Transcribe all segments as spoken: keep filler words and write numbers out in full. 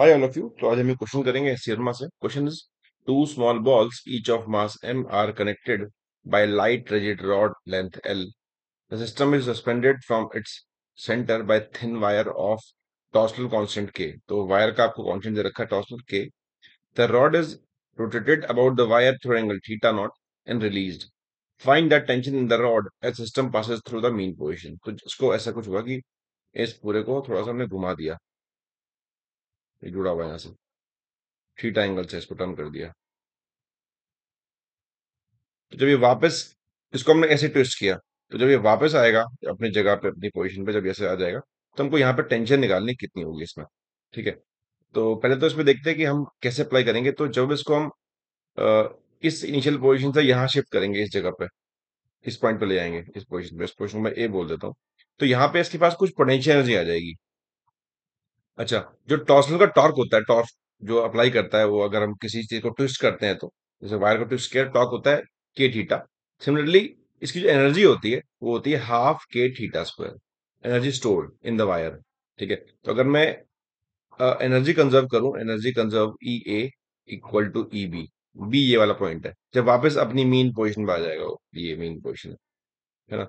Hi all of you. तो आज हम ये क्वेश्चन करेंगे सियरमा से. Question is two small balls each of mass m are connected by light rigid rod length l. The system is suspended from its centre by thin wire of torsional constant k. तो wire का आपको constant दे रखा है torsional k. The rod is rotated about the wire through angle theta not and released. Find the tension in the rod as system passes through the mean position. तो इसको ऐसा कुछ हुआ कि इस पूरे को थोड़ा सा हमने घुमा दिया, जुड़ा हुआ यहाँ से थीटा एंगल से इसको टर्न कर दिया. तो जब ये वापस, इसको हमने ऐसे ट्विस्ट किया, तो जब ये वापस आएगा अपनी जगह पे, अपनी पोजीशन पे, जब ऐसे आ जाएगा तो हमको यहाँ पे टेंशन निकालनी कितनी होगी इसमें. ठीक है, तो पहले तो इसमें देखते हैं कि हम कैसे अप्लाई करेंगे. तो जब इसको हम आ, इस इनिशियल पोजिशन से यहाँ शिफ्ट करेंगे, इस जगह पे, इस पॉइंट पे ले जाएंगे, इस पोजिशन पे, इस पोजिशन में ए बोल देता हूँ, तो यहाँ पे इसके पास कुछ पोटेंशियल एनर्जी आ जाएगी. अच्छा, जो टॉर्सनल का टॉर्क होता है, टॉर्क जो अप्लाई करता है वो, अगर हम किसी चीज को ट्विस्ट करते हैं तो जैसे वायर को ट्विस्ट किया, टॉर्क होता है के थीटा. सिमिलरली इसकी जो एनर्जी होती है वो होती है half K theta square, energy stored in the wire. ठीक है, तो अगर मैं एनर्जी कंजर्व करूं, energy conserve E A equal to E B. B ये वाला पॉइंट है, जब वापस अपनी मीन पोजिशन पर आ जाएगा वो, ये मीन पोजिशन है ना,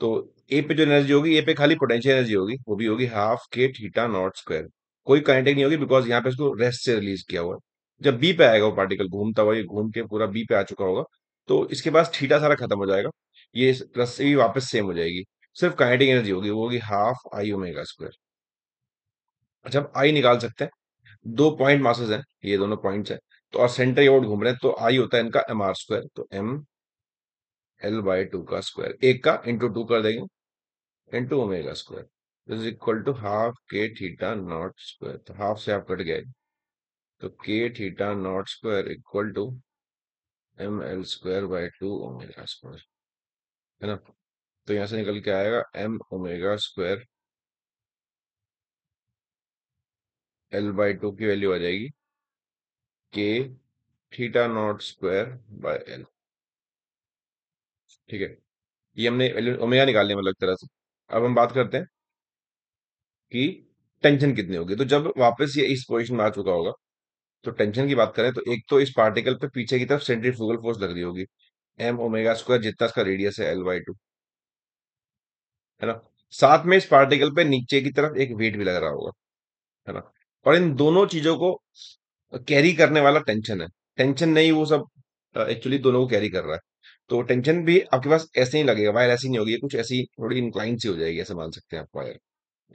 तो ए पे जो एनर्जी होगी, ए पे खाली पोटेंशियल एनर्जी होगी, वो भी होगी half K theta not square. कोई काइनेटिक नहीं होगी बिकॉज यहाँ पे इसको रेस्ट से रिलीज किया हुआ है. जब बी पे आएगा वो पार्टिकल घूमता हुआ, ये घूम के पूरा बी पे आ चुका होगा, तो इसके पास थीटा सारा खत्म हो जाएगा, ये रस्सी भी वापस सेम हो जाएगी, सिर्फ काइनेटिक एनर्जी होगी, वो होगी हाफ आई ओमेगा स्क्वायर. अच्छा, अब आई निकाल सकते हैं, दो पॉइंट मासेज हैं, ये दोनों पॉइंट्स हैं, तो और सेंटर ये ओर घूम रहे हैं, तो आई होता है इनका एम आर स्क्वायर, तो एम एल बाई टू का स्क्वायर, एक का इंटू टू कर देंगे, into omega square is equal to half K theta not square. तो हाफ से आप कट गए, तो K theta not square equal to M L square by two omega square, है ना. तो यहां से निकल के आएगा M omega square, L by two की वैल्यू आ जाएगी के theta not square by L. ठीक है, ये हमने ओमेगा निकालने में अलग तरह से. अब हम बात करते हैं कि टेंशन कितनी होगी. तो जब वापस ये इस पोजीशन में आ चुका होगा, तो टेंशन की बात करें तो एक तो इस पार्टिकल पे पीछे की तरफ सेंट्रीफ्यूगल फोर्स लग रही होगी, एम ओमेगा स्क्वायर जितना इसका रेडियस है एल बाई टू, है ना. साथ में इस पार्टिकल पे नीचे की तरफ एक वेट भी लग रहा होगा, है ना. और इन दोनों चीजों को कैरी करने वाला टेंशन है. टेंशन नहीं, वो सब एक्चुअली दोनों को कैरी कर रहा है. तो टेंशन भी आपके पास ऐसे ही लगेगा, वायर ऐसी नहीं होगी, कुछ ऐसी थोड़ी इंक्लाइन सी हो जाएगी, ऐसे मान सकते हैं आप. वायर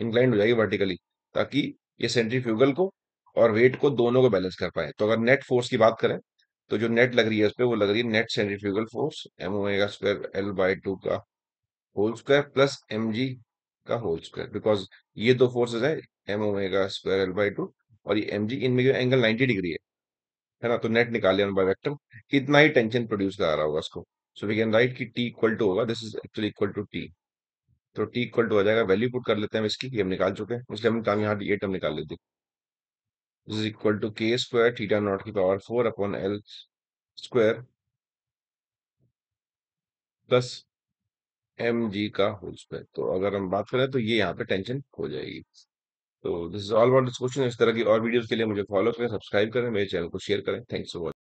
इंक्लाइंड हो जाएगी वर्टिकली, ताकि ये सेंट्रीफ्यूगल को और वेट को दोनों को बैलेंस कर पाए. तो अगर नेट फोर्स की बात करें तो जो नेट लग रही है उस पर, वो लग रही है net centrifugal force M omega square L by two का whole square plus M G का होल स्क्वायर, बिकॉज ये दो फोर्सेज है, M omega square L by two और ये एम जी, इनमें जो एंगल नाइन्टी डिग्री है, है ना. तो नेट निकाले बाय वेक्टर, इतना ही टेंशन प्रोड्यूस करा रहा होगा उसको. सो वी कैन राइट कि टी इक्वल टू होगा, this is actually equal to T, तो टी इक्वल टू हो जाएगा, वैल्यू पुट कर लेते हैं इसकी, ये हम निकाल चुके हैं, इसलिए हम काम यहाँ ये टर्म निकाल लेते हैं. This is equal to K square theta not की power four upon L square plus M G का होल स्क्वायर. तो अगर हम बात करें तो ये यहाँ पे टेंशन हो जाएगी. तो this is all about this question. इस तरह की और वीडियोस के लिए मुझे फॉलो करें, सब्सक्राइब करें, मेरे चैनल को शेयर करें. Thanks for watching.